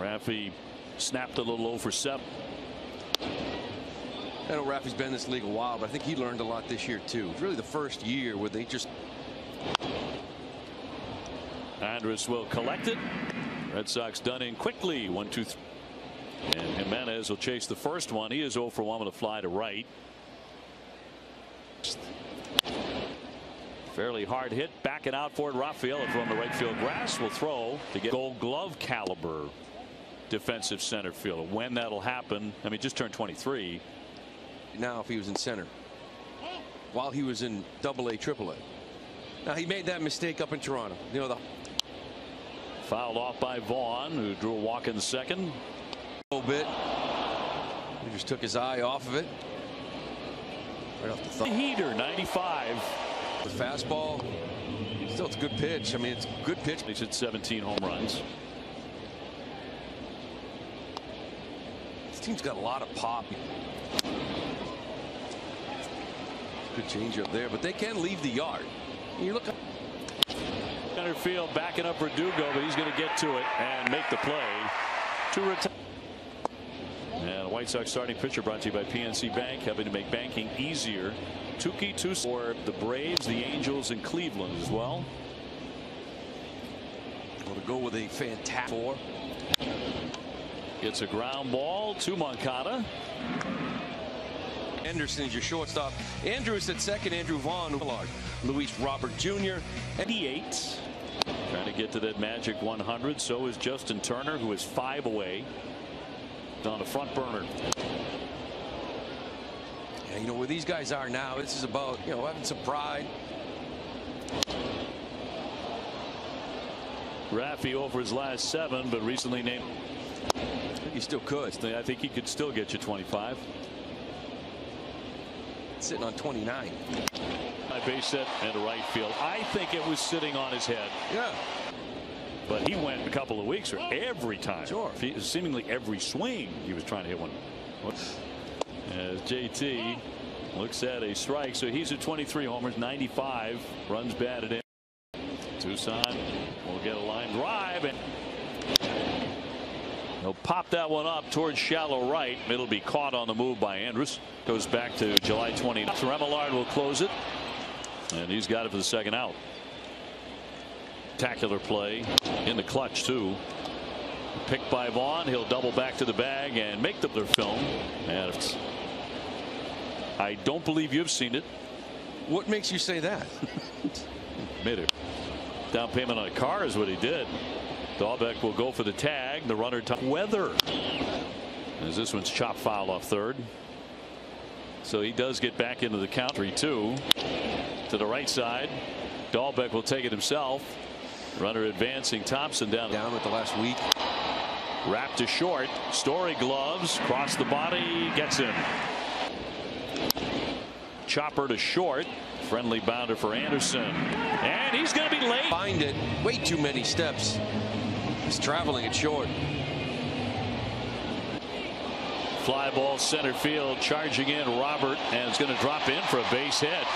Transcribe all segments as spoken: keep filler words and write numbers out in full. Raffy snapped a little oh for seven. I know Raffy's been in this league a while, but I think he learned a lot this year too. It's really the first year where they just. Andrus will collect it. Red Sox done in quickly. One, two, three. And Jimenez will chase the first one. He is oh for one with a fly to right. Fairly hard hit. Backing out for it. Rafael from the right field grass will throw to get Gold Glove caliber defensive center fielder. When that'll happen, I mean, just turned twenty-three. Now, if he was in center, while he was in Double A, Triple A. Now he made that mistake up in Toronto. You know the. Fouled off by Vaughn, who drew a walk in the second. A little bit. He just took his eye off of it. Right off the thumb. Heater, ninety-five. The fastball. Still, it's a good pitch. I mean, it's a good pitch. He's hit seventeen home runs. This team's got a lot of pop. Good change up there, but they can leave the yard. You look. Center field backing up Verdugo, but he's going to get to it and make the play to retire. And the White Sox starting pitcher brought to you by P N C Bank, helping to make banking easier. Tuki Tusa for the Braves, the Angels, and Cleveland as well. Well, to go with a fantastic four. It's a ground ball to Moncada. Anderson is your shortstop. Andrews at second. Andrew Vaughn, Luis Robert Junior eighty-eight. Trying to get to that magic one hundred. So is Justin Turner, who is five away. On the front burner. Yeah, you know where these guys are now. This is about, you know, having some pride. Raffy over his last seven, but recently named. He still could. I think he could still get you twenty-five. Sitting on twenty-nine. My base hit and a right field. I think it was sitting on his head. Yeah. But he went a couple of weeks or every time. Sure. He, seemingly every swing he was trying to hit one. As J T looks at a strike, so he's at twenty-three homers, ninety-five runs batted in. Tucson will get a line drive and he'll pop that one up towards shallow right. It'll be caught on the move by Andrus. Goes back to July twentieth. Remillard will close it. And he's got it for the second out. Spectacular play in the clutch, too. Picked by Vaughn. He'll double back to the bag and make the their film. And it's, I don't believe you've seen it. What makes you say that? Mid-air. Down payment on a car is what he did. Dahlbeck will go for the tag. The runner. Weather. As this one's chop foul off third. So he does get back into the count. three two to the right side. Dahlbeck will take it himself. Runner advancing. Thompson down. Down with the last week. Wrapped to short. Story gloves. Cross the body. Gets him. Chopper to short. Friendly bounder for Anderson. And he's going to be late. Find it. Way too many steps. He's traveling at short. Fly ball center field, charging in Robert, and it's going to drop in for a base hit.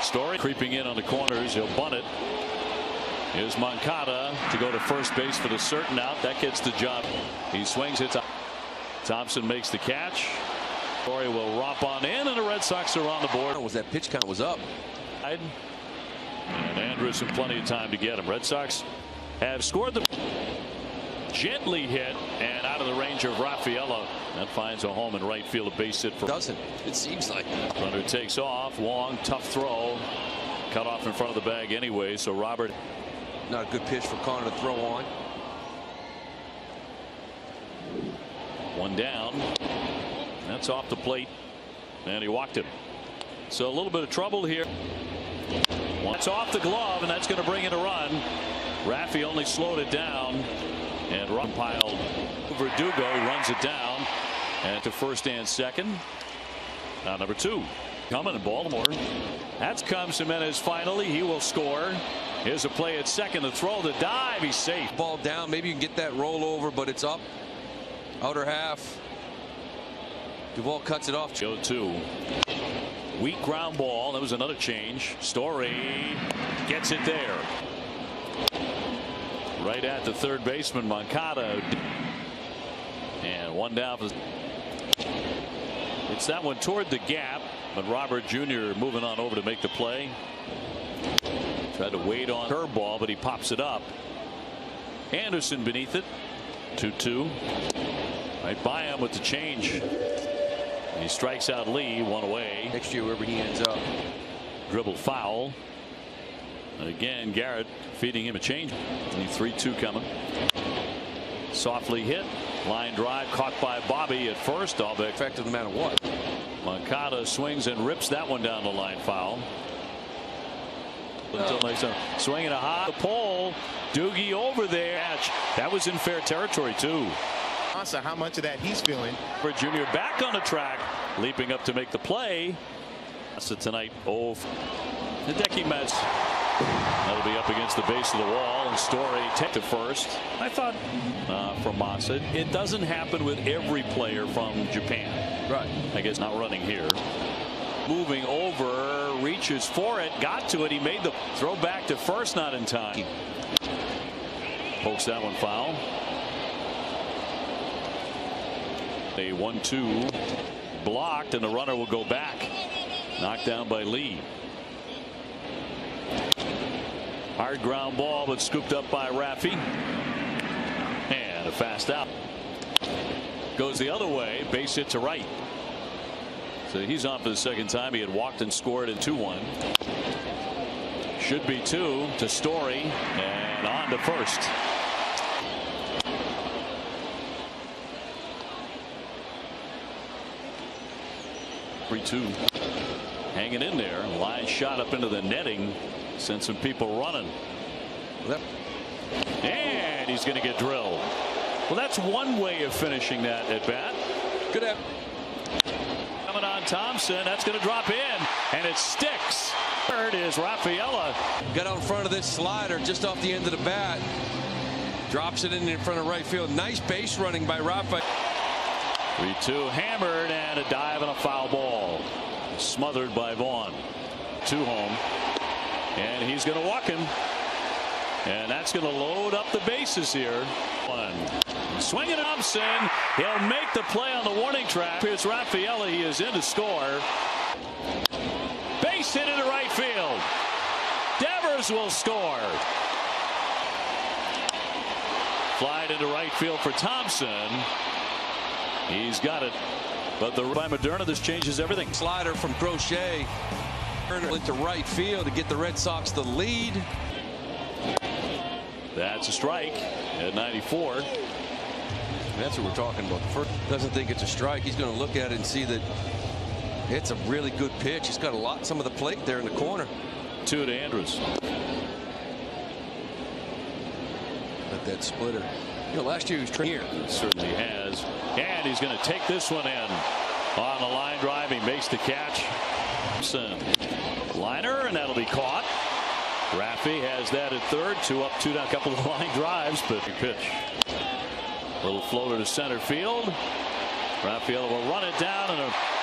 Story creeping in on the corners. He'll bunt it. Here's Moncada to go to first base for the certain out. That gets the job. He swings it. Thompson makes the catch. Story will romp on in, and the Red Sox are on the board. Was that pitch count was up? And Andrus in plenty of time to get him. Red Sox have scored the. Gently hit and out of the range of Rafaela. That finds a home in right field. A base hit for. Doesn't. It seems like. Runner takes off. Long, tough throw. Cut off in front of the bag anyway. So Robert. Not a good pitch for Connor to throw on. One down. That's off the plate. And he walked him. So a little bit of trouble here. That's off the glove, and that's going to bring in a run. Raffy only slowed it down. And run piled. Verdugo runs it down. And to first and second. Now number two. Coming in Baltimore. That comes Jimenez finally. He will score. Here's a play at second. The throw, the dive. He's safe. Ball down. Maybe you can get that rollover, but it's up. Outer half. Duvall cuts it off. Joe two. Weak ground ball. That was another change. Story gets it there. Right at the third baseman Moncada And one down. It's that one toward the gap, but Robert Junior moving on over to make the play. Tried to wait on curveball, but he pops it up. Anderson beneath it. two two. Right by him with the change. And he strikes out Lee, one away. Next year, wherever he ends up. Dribble foul. And again, Garrett feeding him a change. And three two coming. Softly hit. Line drive caught by Bobby at first. All the effective no matter what. Moncada swings and rips that one down the line foul. Until next time. Swinging a high pole. Doogie over there. That was in fair territory, too. How much of that he's feeling. For Junior back on the track, leaping up to make the play. So tonight, oh, the Hideki Mets. That'll be up against the base of the wall, and Story take the first. I thought uh, from Masa, it doesn't happen with every player from Japan. Right. I guess not running here. Moving over, reaches for it, got to it. He made the throw back to first, not in time. Pokes that one foul. A one two blocked, and the runner will go back. Knocked down by Lee. Hard ground ball, but scooped up by Raffi. And a fast out. Goes the other way. Base hit to right. So he's on for the second time. He had walked and scored in two one. Should be two to Story. And on to first. three two. Hanging in there. Line shot up into the netting. Sent some people running. And he's going to get drilled. Well, that's one way of finishing that at bat. Good at coming on Thompson. That's going to drop in, and it sticks. Third is Rafaela. Got out in front of this slider just off the end of the bat. Drops it in in front of right field. Nice base running by Rafaela. three two hammered, and a dive and a foul ball. Smothered by Vaughn. Two home. And he's going to walk him. And that's going to load up the bases here. One. Swinging Thompson. He'll make the play on the warning track. Pierce Raffaele. He is in to score. Base hit into right field. Devers will score. Fly into right field for Thompson. He's got it. But the by Moderna, this changes everything. Slider from Crochet. Into right field to get the Red Sox the lead. That's a strike at ninety-four. That's what we're talking about. The first doesn't think it's a strike. He's going to look at it and see that it's a really good pitch. He's got a lot, some of the plate there in the corner. Two to Andrews. Let that splitter. You know, last year he was training here. He certainly has. And he's going to take this one in on the line drive. He makes the catch. Liner, and that'll be caught. Raffi has that at third. Two up, two down. A couple of line drives, but pitch. Little floater to center field. Raffi will run it down, and a